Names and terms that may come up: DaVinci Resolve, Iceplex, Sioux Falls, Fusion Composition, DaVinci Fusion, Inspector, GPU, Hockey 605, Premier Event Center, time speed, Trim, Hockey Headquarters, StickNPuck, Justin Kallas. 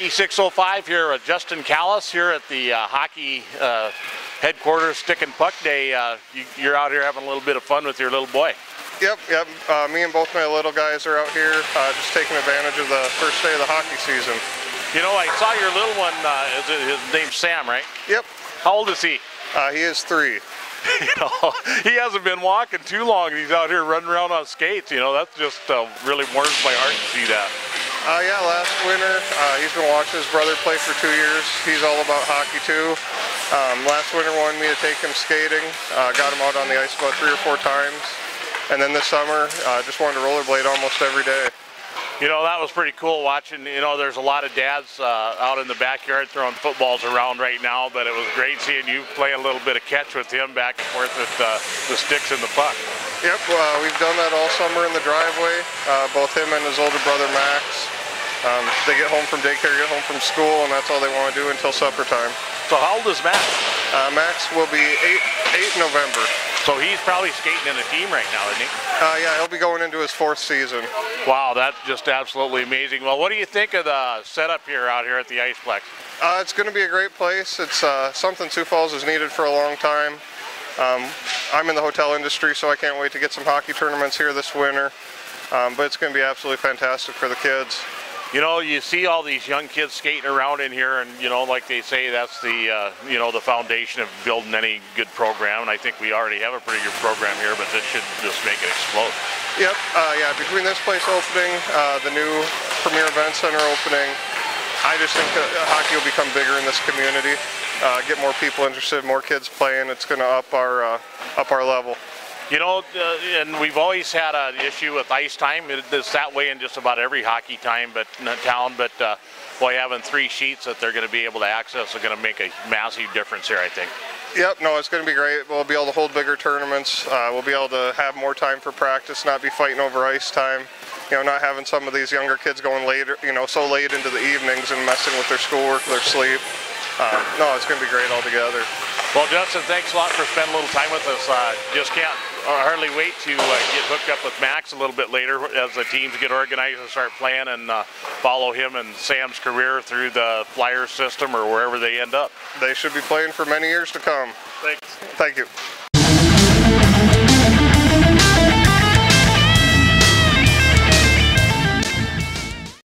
Hockey 605 here with Justin Kallas here at the Hockey Headquarters Stick and Puck Day. You're out here having a little bit of fun with your little boy. Yep. Me and both my little guys are out here just taking advantage of the first day of the hockey season. You know, I saw your little one, his name's Sam, right? Yep. How old is he? He is 3. You know, he hasn't been walking too long. He's out here running around on skates. You know, that's just really warms my heart to see that. Yeah, last winter, he's been watching his brother play for 2 years. He's all about hockey, too. Last winter wanted me to take him skating. Got him out on the ice about 3 or 4 times. And then this summer, just wanted to rollerblade almost every day. You know, that was pretty cool watching. You know, there's a lot of dads out in the backyard throwing footballs around right now, but it was great seeing you play a little bit of catch with him back and forth with the sticks and the puck. Yep, we've done that all summer in the driveway, both him and his older brother Max. They get home from daycare, get home from school, and that's all they want to do until supper time. So how old is Max? Max will be eight in November. So he's probably skating in a team right now, isn't he? Yeah, he'll be going into his 4th season. Wow, that's just absolutely amazing. Well, what do you think of the setup here out here at the Iceplex? It's going to be a great place. It's something Sioux Falls has needed for a long time. I'm in the hotel industry, so I can't wait to get some hockey tournaments here this winter. But it's going to be absolutely fantastic for the kids. You know, you see all these young kids skating around in here, and you know, like they say, that's the you know, the foundation of building any good program. And I think we already have a pretty good program here, but this should just make it explode. Yep, yeah. Between this place opening, the new Premier Event Center opening, I just think that hockey will become bigger in this community. Get more people interested, more kids playing. It's going to up our level. You know, and we've always had an issue with ice time. It's that way in just about every hockey town. But boy, having 3 sheets that they're going to be able to access is going to make a massive difference here, I think. Yep, no, it's going to be great. We'll be able to hold bigger tournaments. We'll be able to have more time for practice, not be fighting over ice time. You know, not having some of these younger kids going later, you know, so late into the evenings and messing with their schoolwork, their sleep. No, it's going to be great altogether. Well, Justin, thanks a lot for spending a little time with us. Just can't hardly wait to get hooked up with Max a little bit later as the teams get organized and start playing, and follow him and Sam's career through the Flyer system or wherever they end up. They should be playing for many years to come. Thanks. Thank you.